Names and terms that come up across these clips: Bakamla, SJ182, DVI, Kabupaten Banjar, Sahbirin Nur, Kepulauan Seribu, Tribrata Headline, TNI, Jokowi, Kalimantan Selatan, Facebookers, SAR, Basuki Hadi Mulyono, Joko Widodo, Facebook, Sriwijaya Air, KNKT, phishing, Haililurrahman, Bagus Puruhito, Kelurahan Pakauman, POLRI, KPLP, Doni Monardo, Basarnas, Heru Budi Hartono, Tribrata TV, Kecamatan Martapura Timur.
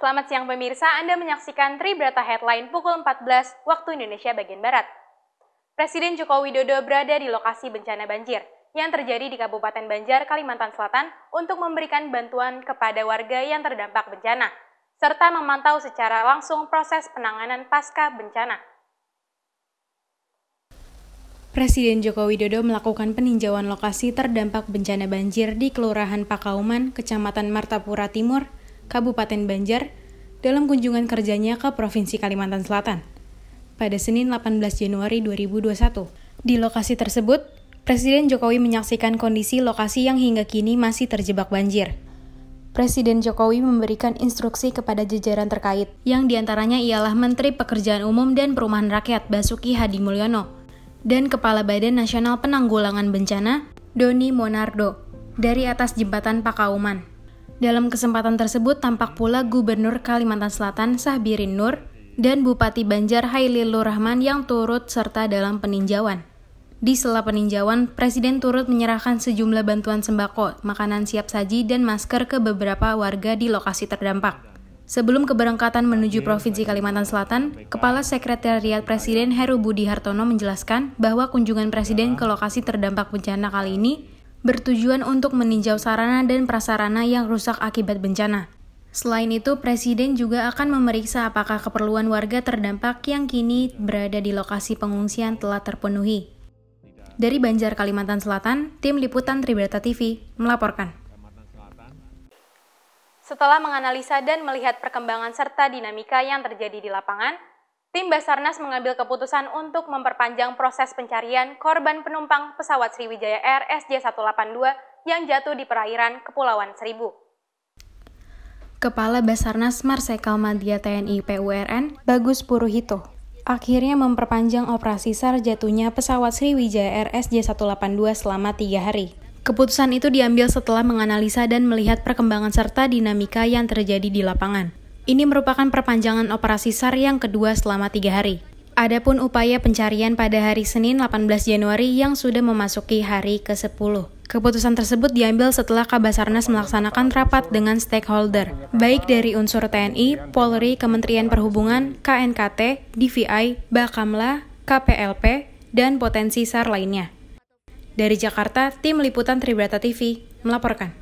Selamat siang pemirsa, Anda menyaksikan Tribrata Headline pukul 14 waktu Indonesia bagian Barat. Presiden Joko Widodo berada di lokasi bencana banjir yang terjadi di Kabupaten Banjar, Kalimantan Selatan untuk memberikan bantuan kepada warga yang terdampak bencana, serta memantau secara langsung proses penanganan pasca bencana. Presiden Joko Widodo melakukan peninjauan lokasi terdampak bencana banjir di Kelurahan Pakauman, Kecamatan Martapura Timur, Kabupaten Banjar dalam kunjungan kerjanya ke Provinsi Kalimantan Selatan pada Senin 18 Januari 2021. Di lokasi tersebut, Presiden Jokowi menyaksikan kondisi lokasi yang hingga kini masih terjebak banjir. Presiden Jokowi memberikan instruksi kepada jajaran terkait, yang diantaranya ialah Menteri Pekerjaan Umum dan Perumahan Rakyat Basuki Hadi Mulyono dan Kepala Badan Nasional Penanggulangan Bencana Doni Monardo dari atas jembatan Pakauman. Dalam kesempatan tersebut tampak pula Gubernur Kalimantan Selatan Sahbirin Nur dan Bupati Banjar Haililurrahman yang turut serta dalam peninjauan. Di sela peninjauan, Presiden turut menyerahkan sejumlah bantuan sembako, makanan siap saji, dan masker ke beberapa warga di lokasi terdampak. Sebelum keberangkatan menuju Provinsi Kalimantan Selatan, Kepala Sekretariat Presiden Heru Budi Hartono menjelaskan bahwa kunjungan Presiden ke lokasi terdampak bencana kali ini bertujuan untuk meninjau sarana dan prasarana yang rusak akibat bencana. Selain itu, Presiden juga akan memeriksa apakah keperluan warga terdampak yang kini berada di lokasi pengungsian telah terpenuhi. Dari Banjar, Kalimantan Selatan, Tim Liputan Tribrata TV melaporkan. Setelah menganalisa dan melihat perkembangan serta dinamika yang terjadi di lapangan, Tim Basarnas mengambil keputusan untuk memperpanjang proses pencarian korban penumpang pesawat Sriwijaya Air SJ182 yang jatuh di perairan Kepulauan Seribu. Kepala Basarnas Marsekal Madya TNI PURN, Bagus Puruhito, akhirnya memperpanjang operasi SAR jatuhnya pesawat Sriwijaya Air SJ182 selama 3 hari. Keputusan itu diambil setelah menganalisa dan melihat perkembangan serta dinamika yang terjadi di lapangan. Ini merupakan perpanjangan operasi SAR yang kedua selama 3 hari. Adapun upaya pencarian pada hari Senin 18 Januari yang sudah memasuki hari ke-10. Keputusan tersebut diambil setelah Kabasarnas melaksanakan rapat dengan stakeholder, baik dari unsur TNI, POLRI, Kementerian Perhubungan, KNKT, DVI, Bakamla, KPLP, dan potensi SAR lainnya. Dari Jakarta, Tim Liputan Tribrata TV melaporkan.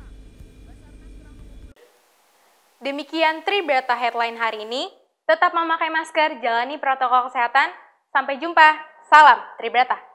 Demikian Tribrata Headline hari ini. Tetap memakai masker, jalani protokol kesehatan. Sampai jumpa. Salam Tribrata.